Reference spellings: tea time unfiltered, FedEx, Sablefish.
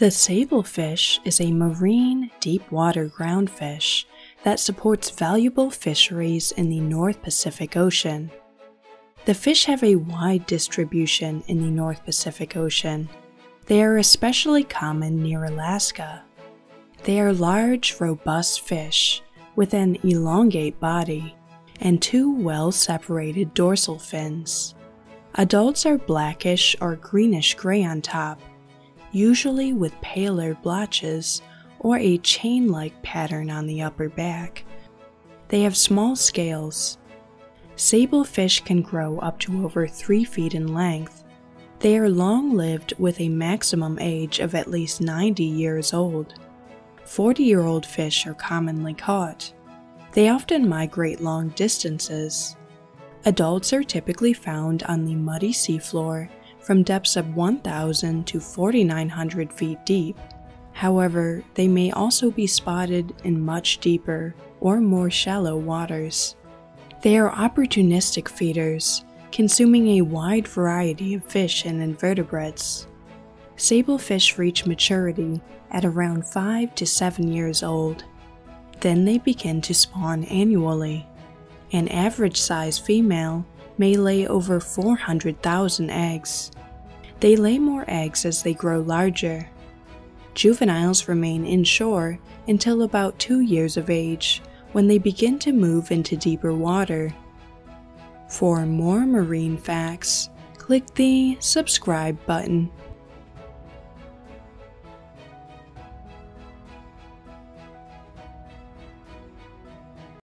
The sablefish is a marine, deep-water groundfish that supports valuable fisheries in the North Pacific Ocean. The fish have a wide distribution in the North Pacific Ocean. They are especially common near Alaska. They are large, robust fish with an elongate body and two well-separated dorsal fins. Adults are blackish or greenish-gray on top, usually with paler blotches or a chain-like pattern on the upper back. They have small scales. Sablefish can grow up to over 3 feet in length. They are long-lived with a maximum age of at least 90 years old. 40-year-old fish are commonly caught. They often migrate long distances. Adults are typically found on the muddy seafloor from depths of 1,000 to 4,900 feet deep. However, they may also be spotted in much deeper or more shallow waters. They are opportunistic feeders, consuming a wide variety of fish and invertebrates. Sablefish reach maturity at around 5 to 7 years old. Then they begin to spawn annually. An average-sized female may lay over 400,000 eggs. They lay more eggs as they grow larger. Juveniles remain inshore until about 2 years of age, when they begin to move into deeper water. For more marine facts, click the subscribe button.